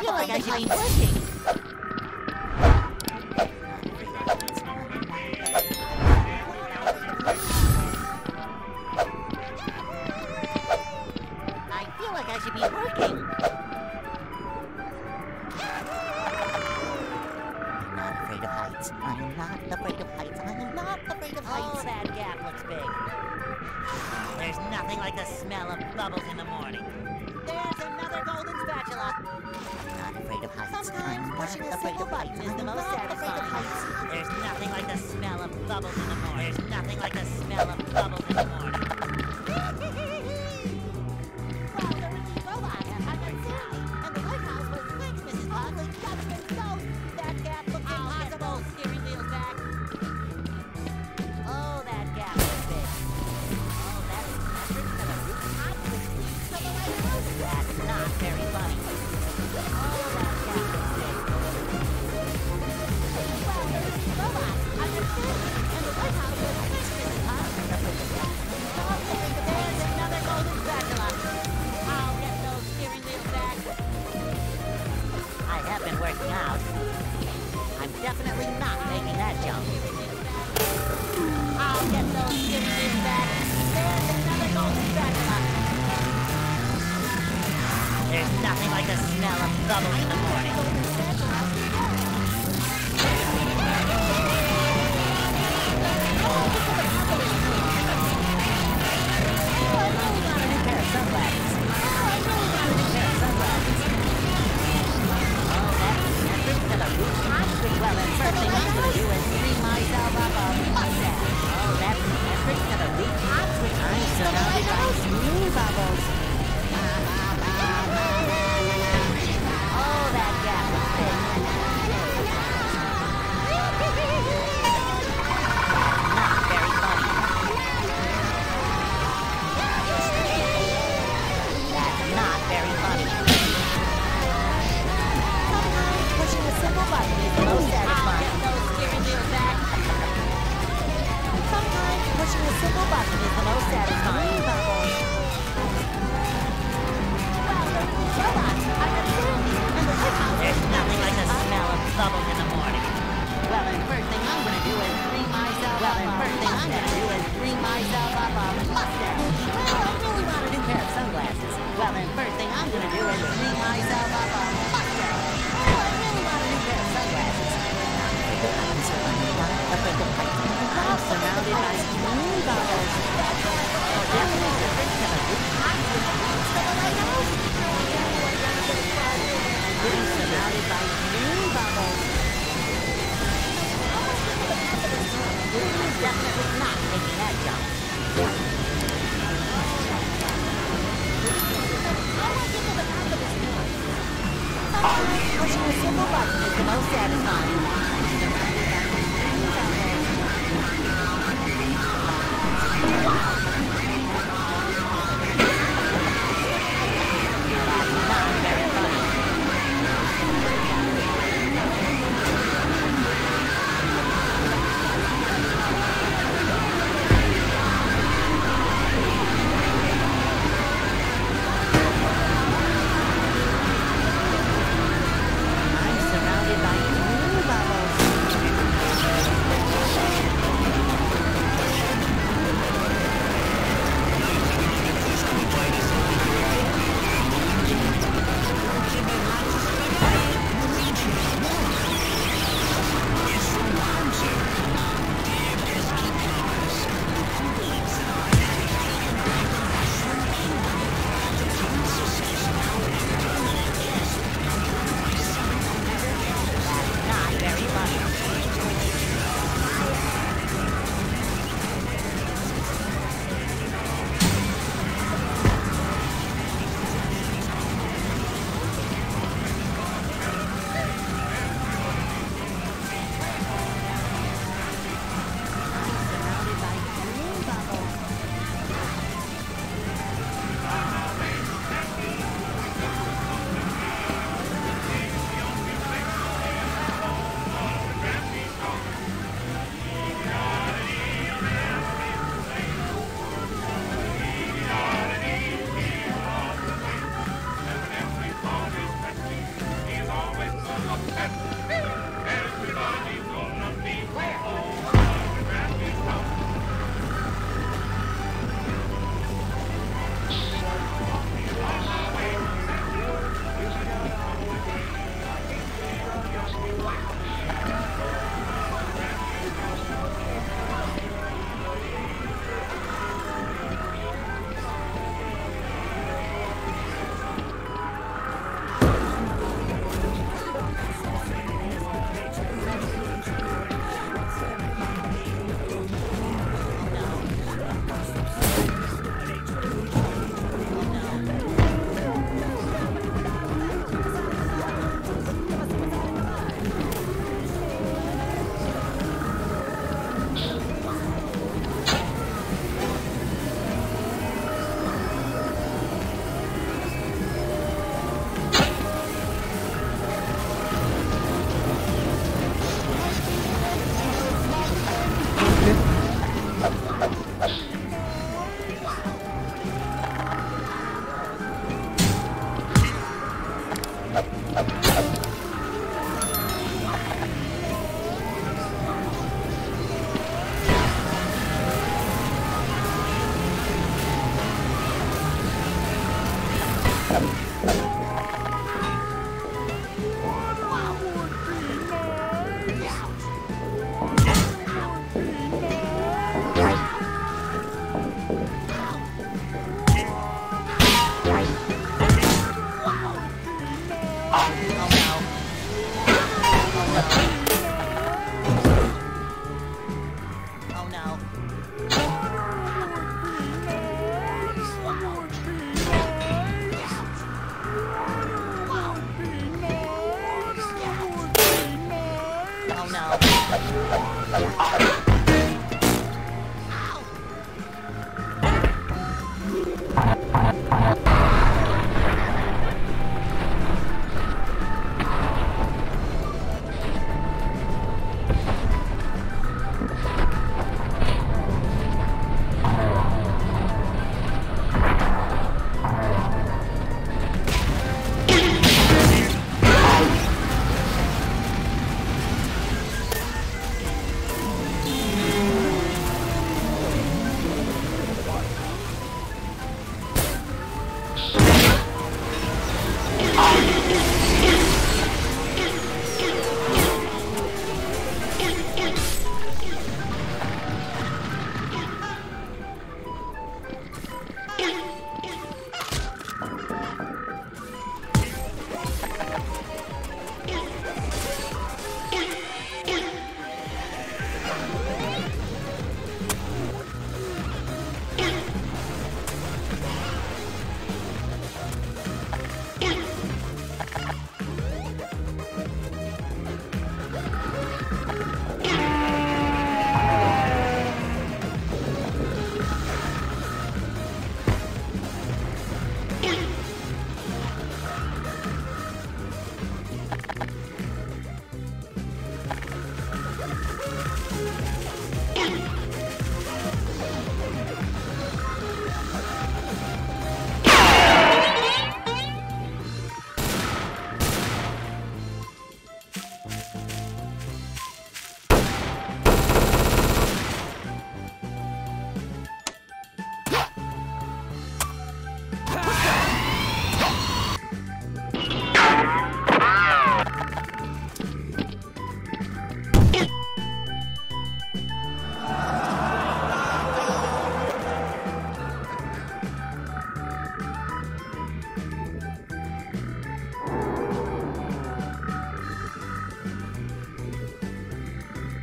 I feel like I should be pushing. Oh no.